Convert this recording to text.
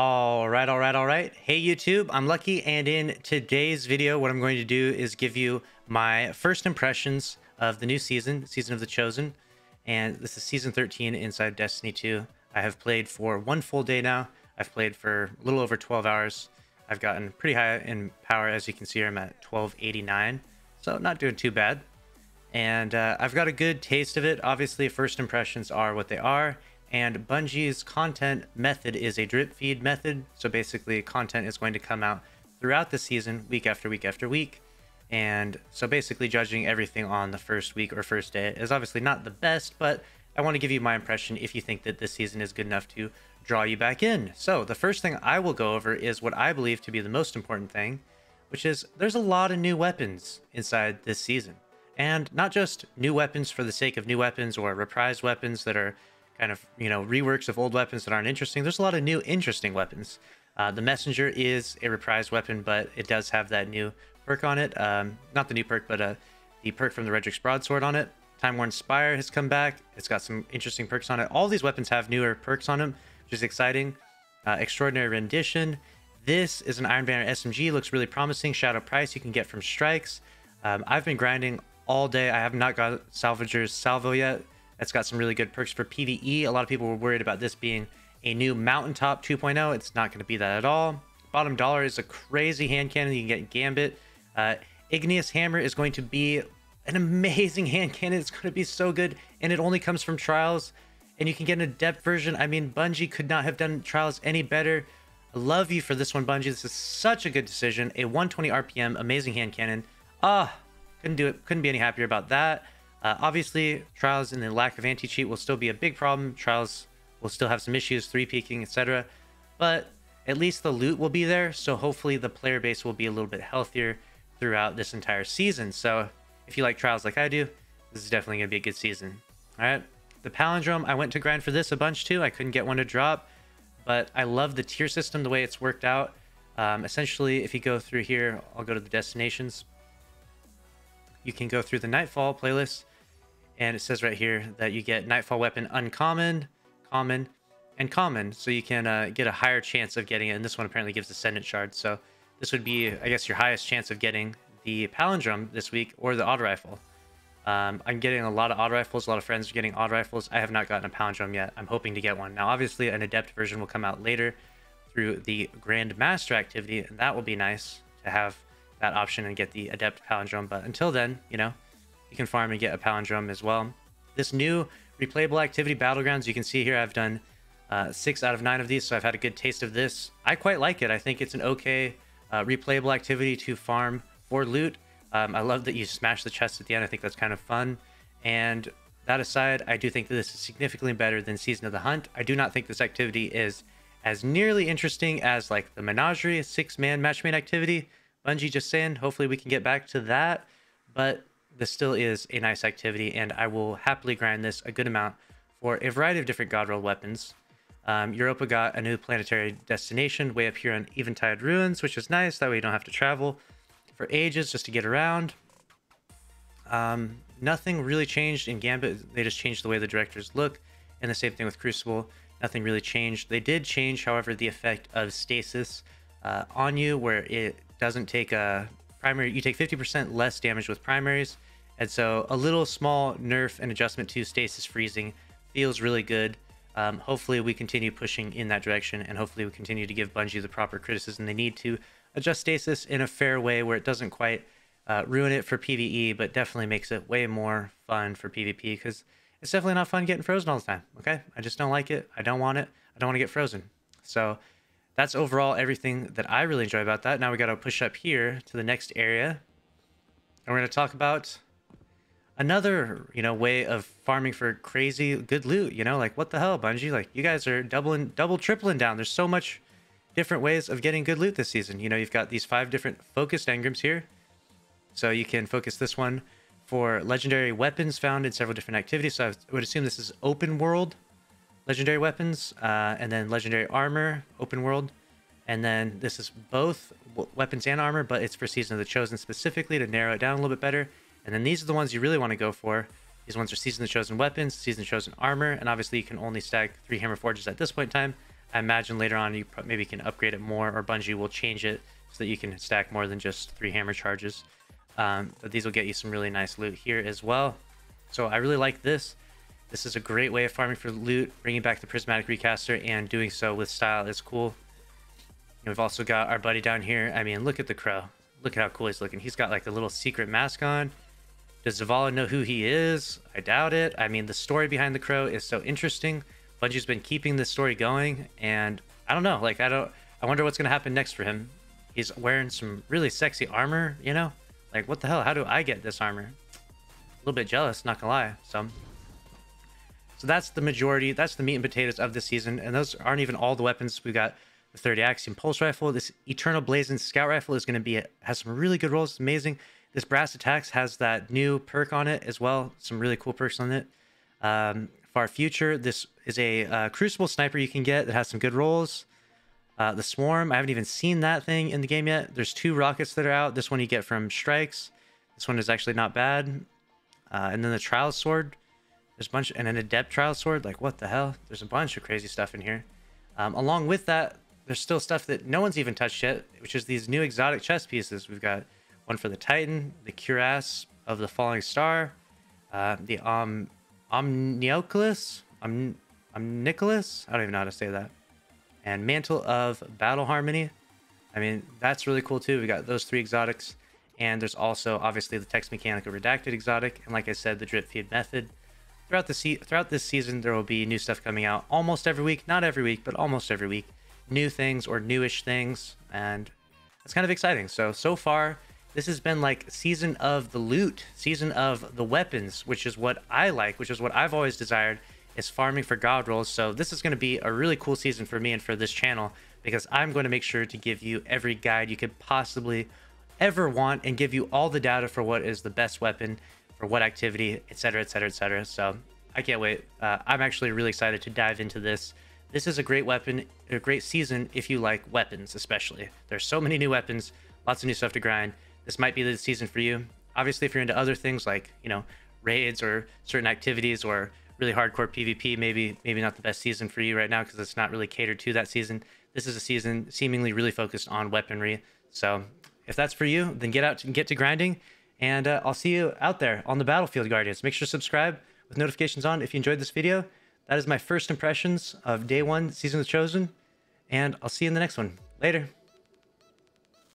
All right. Hey, YouTube, I'm Lucky, and in today's video, what I'm going to do is give you my first impressions of the new season, Season of the Chosen. And this is Season 13 inside Destiny 2. I have played for one full day now. I've played for a little over 12 hours. I've gotten pretty high in power. As you can see, I'm at 1289, so not doing too bad. And I've got a good taste of it. Obviously, first impressions are what they are. And Bungie's content method is a drip feed method. So basically content is going to come out throughout the season, week after week after week. And so basically judging everything on the first week or first day is obviously not the best, but I want to give you my impression if you think that this season is good enough to draw you back in. So the first thing I will go over is what I believe to be the most important thing, which is there's a lot of new weapons inside this season. And not just new weapons for the sake of new weapons or reprised weapons that are kind of, you know, reworks of old weapons that aren't interesting. There's a lot of new interesting weapons. The Messenger is a reprised weapon, but it does have that new perk on it. Not the new perk, but the perk from the Redrix Broadsword on it. Time Worn Spire has come back. It's got some interesting perks on it. All these weapons have newer perks on them, which is exciting. Extraordinary Rendition. This is an Iron Banner SMG. Looks really promising. Shadow Price you can get from strikes. I've been grinding all day. I have not got Salvager's Salvo yet. It's got some really good perks for PvE. A lot of people were worried about this being a new Mountaintop 2.0. It's not going to be that at all. Bottom Dollar is a crazy hand cannon. You can get Gambit. Igneous Hammer is going to be an amazing hand cannon. It's going to be so good. And it only comes from Trials. And you can get an Adept version. I mean, Bungie could not have done Trials any better. I love you for this one, Bungie. This is such a good decision. A 120 RPM, amazing hand cannon. Couldn't do it. Couldn't be any happier about that. Obviously, Trials and the lack of anti-cheat will still be a big problem. Trials will still have some issues, 3-peaking, etc. But at least the loot will be there, so hopefully the player base will be a little bit healthier throughout this entire season. So if you like Trials like I do, this is definitely going to be a good season. All right. The Palindrome, I went to grind for this a bunch too. I couldn't get one to drop, but I love the tier system, the way it's worked out. Essentially, if you go through here, I'll go to the destinations. You can go through the Nightfall playlist, and it says right here that you get Nightfall weapon uncommon, common, and common. So you can get a higher chance of getting it. And this one apparently gives Ascendant Shard. So this would be, I guess, your highest chance of getting the Palindrome this week or the Odd Rifle. I'm getting a lot of Odd Rifles. A lot of friends are getting Odd Rifles. I have not gotten a Palindrome yet. I'm hoping to get one. Now, obviously, an Adept version will come out later through the Grand Master activity. And that will be nice to have that option and get the Adept Palindrome. But until then, you know, you can farm and get a Palindrome as well. This new replayable activity, Battlegrounds, you can see here I've done 6 out of 9 of these, so I've had a good taste of this. I quite like it. I think it's an okay replayable activity to farm for loot. I love that you smash the chest at the end. I think that's kind of fun. And that aside, I do think that this is significantly better than Season of the Hunt. I do not think this activity is as nearly interesting as like the Menagerie, 6-man matchmade activity. Bungie just saying, hopefully we can get back to that, but this still is a nice activity, and I will happily grind this a good amount for a variety of different god roll weapons. Europa got a new planetary destination way up here on Eventide Ruins, which is nice. That way you don't have to travel for ages just to get around. Nothing really changed in Gambit. They just changed the way the directors look, and the same thing with Crucible. Nothing really changed. They did change, however, the effect of Stasis on you, where it doesn't take a primary. You take 50% less damage with primaries, and so a little small nerf and adjustment to Stasis freezing feels really good. Hopefully we continue pushing in that direction, and hopefully we continue to give Bungie the proper criticism they need to adjust Stasis in a fair way where it doesn't quite ruin it for PvE, but definitely makes it way more fun for PvP, because it's definitely not fun getting frozen all the time. Okay, I just don't like it. I don't want it. I don't want to get frozen. So that's overall everything that I really enjoy about that. Now we got to push up here to the next area, and we're going to talk about another, you know, way of farming for crazy good loot. You know, like, what the hell, Bungie? Like, you guys are tripling down. There's so much different ways of getting good loot this season. You know, you've got these 5 different focused engrams here, so you can focus this one for legendary weapons found in several different activities. So I would assume this is open world legendary weapons, and then legendary armor, open world. And then this is both weapons and armor, but it's for Season of the Chosen specifically to narrow it down a little bit better. And then these are the ones you really want to go for. These ones are Season of the Chosen weapons, Season of the Chosen armor, and obviously you can only stack 3 hammer forges at this point in time. I imagine later on you maybe can upgrade it more, or Bungie will change it so that you can stack more than just 3 hammer charges. But these will get you some really nice loot here as well. So I really like this. This is a great way of farming for loot, bringing back the Prismatic Recaster and doing so with style is cool. And we've also got our buddy down here. I mean, look at the Crow. Look at how cool he's looking. He's got like the little secret mask on. Does Zavala know who he is? I doubt it. I mean, the story behind the Crow is so interesting. Bungie's been keeping this story going, and I don't know. Like, I wonder what's going to happen next for him. He's wearing some really sexy armor, you know? Like, what the hell? How do I get this armor? A little bit jealous, not gonna lie. So that's the majority. That's the meat and potatoes of this season, and those aren't even all the weapons. We've got the 30 Axiom Pulse Rifle. This Eternal Blazing Scout Rifle is going to be has some really good rolls. It's amazing. This Brass Attacks has that new perk on it as well. Some really cool perks on it. Far Future. This is a Crucible Sniper you can get that has some good rolls. The Swarm. I haven't even seen that thing in the game yet. There's 2 rockets that are out. This one you get from strikes. This one is actually not bad. And then the Trial Sword. There's a bunch, and an Adept Trial Sword. Like, what the hell? There's a bunch of crazy stuff in here. Along with that, there's still stuff that no one's even touched yet, which is these new exotic chest pieces. We've got one for the Titan, the Cuirass of the Falling Star, the Omnioculus, I don't even know how to say that, and Mantle of Battle Harmony. I mean, that's really cool too. We got those 3 exotics, and there's also obviously the Tex Mechanica Redacted exotic, and like I said, the Drip Feed Method. Throughout this season, there will be new stuff coming out almost every week. Not every week, but almost every week. New things or newish things, and that's kind of exciting. So far, this has been like season of the loot, season of the weapons, which is what I like, which is what I've always desired, is farming for god rolls. So this is going to be a really cool season for me and for this channel, because I'm going to make sure to give you every guide you could possibly ever want and give you all the data for what is the best weapon for what activity, etc, etc, etc. So I can't wait. I'm actually really excited to dive into this. This is a great weapon, a great season if you like weapons, especially. There's so many new weapons, lots of new stuff to grind. This might be the season for you. Obviously, if you're into other things like, you know, raids or certain activities or really hardcore PvP, maybe not the best season for you right now because it's not really catered to that season. This is a season seemingly really focused on weaponry. So if that's for you, then get out and get to grinding. And I'll see you out there on the battlefield, Guardians. Make sure to subscribe with notifications on if you enjoyed this video. That is my first impressions of Day 1, Season of the Chosen, and I'll see you in the next one. Later.